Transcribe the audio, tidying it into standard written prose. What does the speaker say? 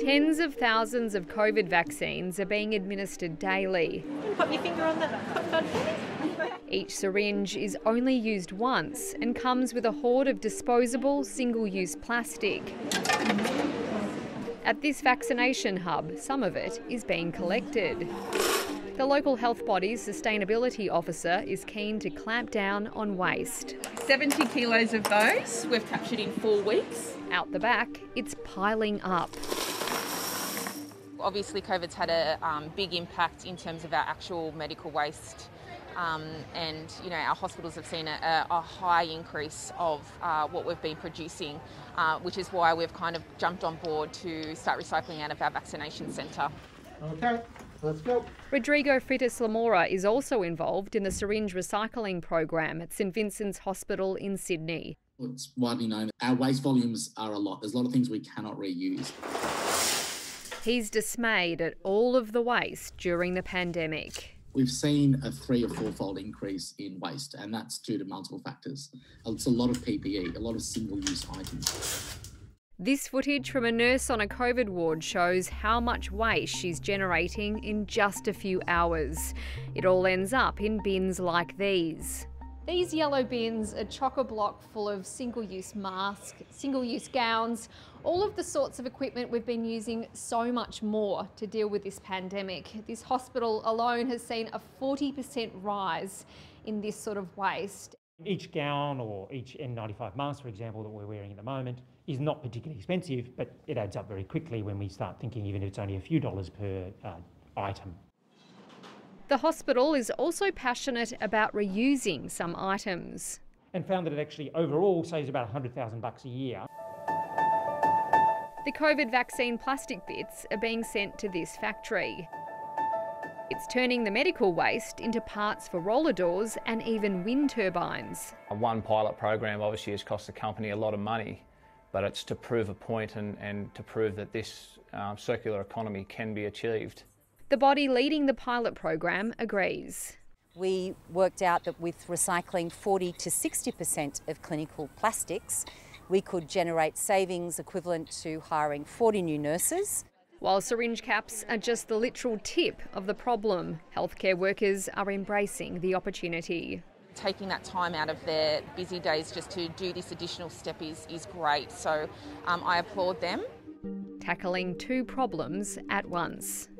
Tens of thousands of COVID vaccines are being administered daily. Put your finger on that. Each syringe is only used once and comes with a hoard of disposable, single-use plastic. At this vaccination hub, some of it is being collected. The local health body's sustainability officer is keen to clamp down on waste. 70 kilos of those we've captured in 4 weeks. Out the back, it's piling up. Obviously, COVID's had a big impact in terms of our actual medical waste, and our hospitals have seen a high increase of what we've been producing, which is why we've kind of jumped on board to start recycling out of our vaccination centre. Okay, let's go. Rodrigo Freitas Lamora is also involved in the syringe recycling program at St Vincent's Hospital in Sydney. It's widely known our waste volumes are a lot. There's a lot of things we cannot reuse. He's dismayed at all of the waste during the pandemic. We've seen a 3- or 4-fold increase in waste, and that's due to multiple factors. It's a lot of PPE, a lot of single-use items. This footage from a nurse on a COVID ward shows how much waste she's generating in just a few hours. It all ends up in bins like these. These yellow bins are chock-a-block full of single-use masks, single-use gowns, all of the sorts of equipment we've been using so much more to deal with this pandemic. This hospital alone has seen a 40% rise in this sort of waste. Each gown or each N95 mask, for example, that we're wearing at the moment is not particularly expensive, but it adds up very quickly when we start thinking even if it's only a few dollars per item. The hospital is also passionate about reusing some items. And found that it actually overall saves about $100,000 a year. The COVID vaccine plastic bits are being sent to this factory. It's turning the medical waste into parts for roller doors and even wind turbines. One pilot program obviously has cost the company a lot of money, but it's to prove a point and to prove that this circular economy can be achieved. The body leading the pilot program agrees. We worked out that with recycling 40 to 60% of clinical plastics, we could generate savings equivalent to hiring 40 new nurses. While syringe caps are just the literal tip of the problem, healthcare workers are embracing the opportunity. Taking that time out of their busy days just to do this additional step is great, so I applaud them. Tackling two problems at once.